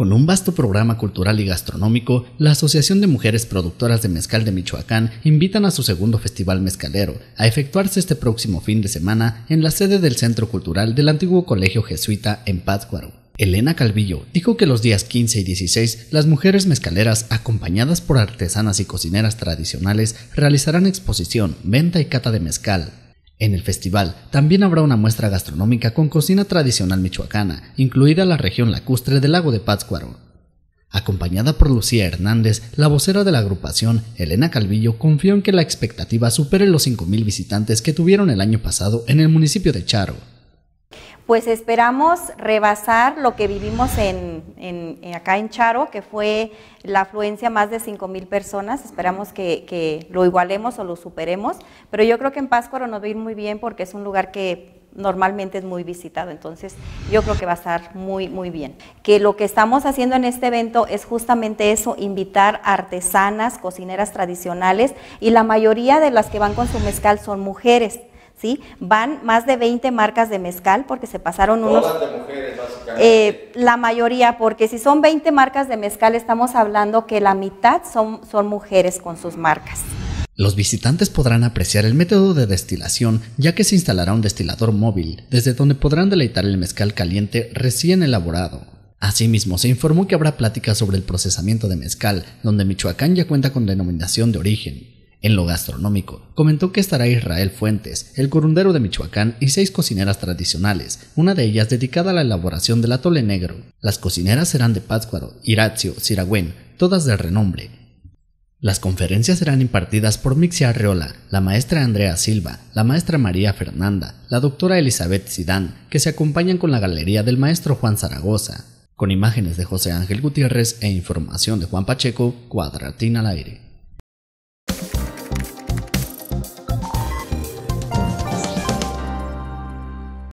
Con un vasto programa cultural y gastronómico, la Asociación de Mujeres Productoras de Mezcal de Michoacán invitan a su segundo Festival Mezcalero, a efectuarse este próximo fin de semana en la sede del Centro Cultural del Antiguo Colegio Jesuita en Pátzcuaro. Elena Calvillo dijo que los días 15 y 16, las mujeres mezcaleras, acompañadas por artesanas y cocineras tradicionales, realizarán exposición, venta y cata de mezcal. En el festival también habrá una muestra gastronómica con cocina tradicional michoacana, incluida la región lacustre del lago de Pátzcuaro. Acompañada por Lucía Hernández, la vocera de la agrupación, Elena Calvillo confió en que la expectativa supere los 5,000 visitantes que tuvieron el año pasado en el municipio de Charo. Pues esperamos rebasar lo que vivimos acá en Charo, que fue la afluencia más de 5,000 personas. Esperamos que lo igualemos o lo superemos, pero yo creo que en Pátzcuaro nos va a ir muy bien porque es un lugar que normalmente es muy visitado, entonces yo creo que va a estar muy bien. Que lo que estamos haciendo en este evento es justamente eso, invitar artesanas, cocineras tradicionales, y la mayoría de las que van con su mezcal son mujeres. ¿Sí? Van más de 20 marcas de mezcal porque se pasaron unos... Todas de mujeres, básicamente. La mayoría, porque si son 20 marcas de mezcal, estamos hablando que la mitad son mujeres con sus marcas. Los visitantes podrán apreciar el método de destilación, ya que se instalará un destilador móvil, desde donde podrán deleitar el mezcal caliente recién elaborado. Asimismo, se informó que habrá pláticas sobre el procesamiento de mezcal, donde Michoacán ya cuenta con denominación de origen. En lo gastronómico, comentó que estará Israel Fuentes, el curundero de Michoacán, y 6 cocineras tradicionales, una de ellas dedicada a la elaboración del atole negro. Las cocineras serán de Pátzcuaro, Iratzio, Siragüen, todas de renombre. Las conferencias serán impartidas por Mixia Arreola, la maestra Andrea Silva, la maestra María Fernanda, la doctora Elizabeth Sidán, que se acompañan con la galería del maestro Juan Zaragoza. Con imágenes de José Ángel Gutiérrez e información de Juan Pacheco, Cuadratín al Aire.